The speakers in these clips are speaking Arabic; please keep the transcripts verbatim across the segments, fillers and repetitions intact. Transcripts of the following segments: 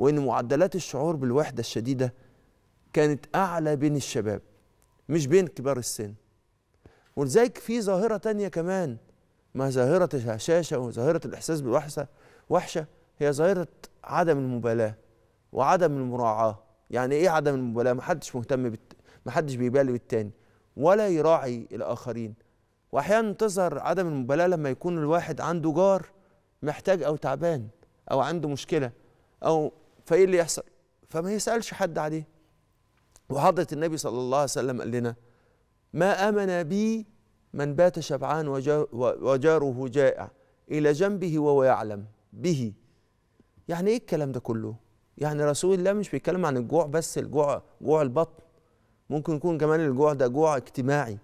وإن معدلات الشعور بالوحدة الشديدة كانت أعلى بين الشباب مش بين كبار السن. ولذلك في ظاهرة تانية كمان، ما ظاهرة الهشاشة وظاهرة الإحساس بالوحشة، هي ظاهرة عدم المبالاة وعدم المراعاة. يعني إيه عدم المبالاة؟ محدش مهتم بالت... محدش بيبالي بالتاني ولا يراعي الآخرين. وأحيانا تظهر عدم المبالاة لما يكون الواحد عنده جار محتاج أو تعبان أو عنده مشكلة أو فإيه اللي يحصل؟ فما يسألش حد عليه. وحضرة النبي صلى الله عليه وسلم قال لنا: ما آمن بي من بات شبعان وجاره جائع إلى جنبه وهو يعلم به. يعني إيه الكلام ده كله؟ يعني رسول الله مش بيتكلم عن الجوع بس، الجوع جوع البطن، ممكن يكون كمان الجوع ده جوع اجتماعي،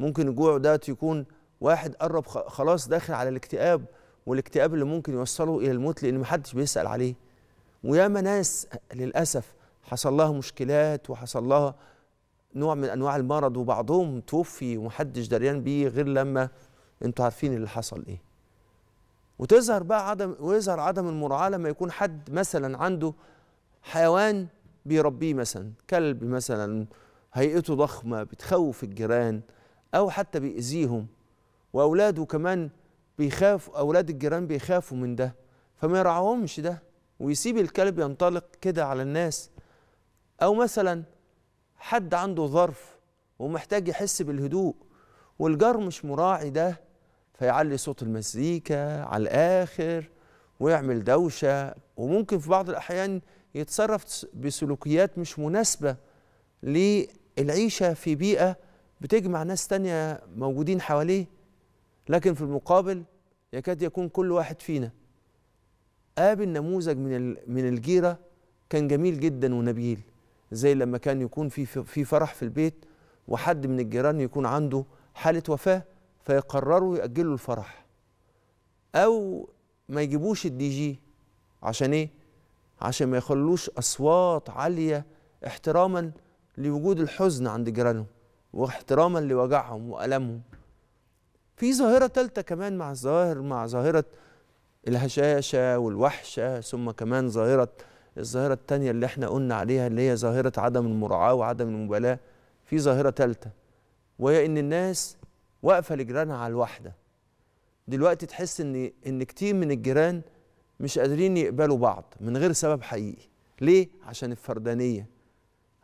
ممكن الجوع ده يكون واحد قرب خلاص داخل على الاكتئاب، والاكتئاب اللي ممكن يوصله إلى الموت لأن محدش بيسأل عليه. وياما ناس للأسف حصل لها مشكلات وحصل لها نوع من أنواع المرض وبعضهم توفي ومحدش دريان بيه غير لما انتوا عارفين اللي حصل إيه. وتظهر بقى عدم ويظهر عدم المراعاة لما يكون حد مثلا عنده حيوان بيربيه، مثلا كلب مثلا هيئته ضخمة بتخوف الجيران أو حتى بيأذيهم، وأولاده كمان بيخافوا، أولاد الجيران بيخافوا من ده فما يرعاهمش ده ويسيب الكلب ينطلق كده على الناس. أو مثلا حد عنده ظرف ومحتاج يحس بالهدوء والجار مش مراعي ده فيعلي صوت المزيكا على الآخر ويعمل دوشة، وممكن في بعض الأحيان يتصرف بسلوكيات مش مناسبة للعيشة في بيئة بتجمع ناس تانية موجودين حواليه. لكن في المقابل يكاد يكون كل واحد فينا قابل نموذج من من الجيرة كان جميل جدا ونبيل، زي لما كان يكون في في فرح في البيت وحد من الجيران يكون عنده حالة وفاة فيقرروا يأجلوا الفرح أو ما يجيبوش الدي جي. عشان إيه؟ عشان ما يخلوش أصوات عالية احتراما لوجود الحزن عند جيرانهم واحتراما لوجعهم وألمهم. في ظاهرة ثالثة كمان مع الظاهر مع ظاهرة الهشاشة والوحشة، ثم كمان ظاهرة الظاهرة الثانية اللي احنا قلنا عليها اللي هي ظاهرة عدم المراعاة وعدم المبالاة. في ظاهرة ثالثة وهي إن الناس واقفة لجيرانها على الوحدة. دلوقتي تحس إن إن كتير من الجيران مش قادرين يقبلوا بعض من غير سبب حقيقي. ليه؟ عشان الفردانية،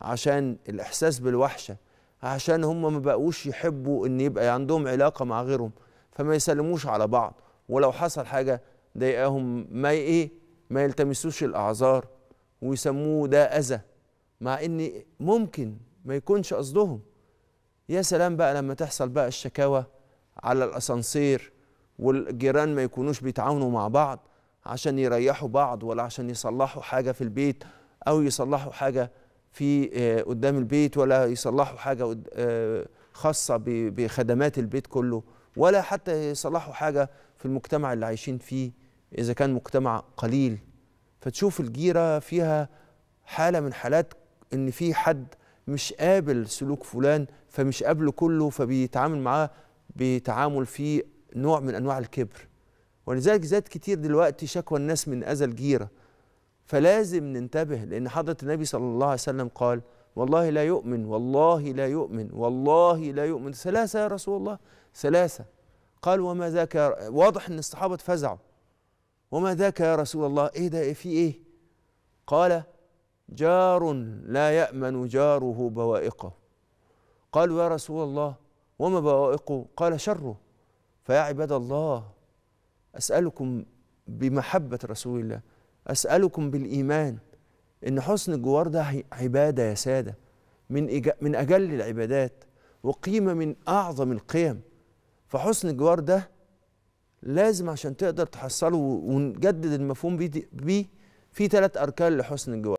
عشان الإحساس بالوحشة، عشان هم ما بقوش يحبوا إن يبقى عندهم علاقة مع غيرهم فما يسلموش على بعض، ولو حصل حاجة ضايقاهم ما إيه ما يلتمسوش الأعذار ويسموه ده أذى، مع إن ممكن ما يكونش قصدهم. يا سلام بقى لما تحصل بقى الشكاوى على الأسانسير والجيران ما يكونوش بيتعاونوا مع بعض عشان يريحوا بعض ولا عشان يصلحوا حاجة في البيت أو يصلحوا حاجة في قدام البيت ولا يصلحوا حاجة خاصة بخدمات البيت كله ولا حتى يصلحوا حاجة في المجتمع اللي عايشين فيه إذا كان مجتمع قليل. فتشوف الجيرة فيها حالة من حالات إن في حد مش قابل سلوك فلان فمش قابله كله فبيتعامل معاه بتعامل فيه نوع من أنواع الكبر. ولذلك زاد كتير دلوقتي شكوى الناس من أذى الجيرة. فلازم ننتبه لأن حضرة النبي صلى الله عليه وسلم قال: والله لا يؤمن والله لا يؤمن والله لا يؤمن ثلاثة يا رسول الله ثلاثة. قال: وما ذاك يا... واضح إن الصحابة اتفزعوا. وما ذاك يا رسول الله؟ إيه ده؟ إيه في إيه؟ قال: جار لا يأمن جاره بوائقه. قالوا: يا رسول الله وما بوائقه؟ قال: شره. فيا عباد الله، أسألكم بمحبة رسول الله، أسألكم بالإيمان إن حسن الجوار ده عبادة يا سادة، من من أجل العبادات وقيمة من أعظم القيم. فحسن الجوار ده لازم عشان تقدر تحصله ونجدد المفهوم بيه، في ثلاث أركان لحسن الجوار.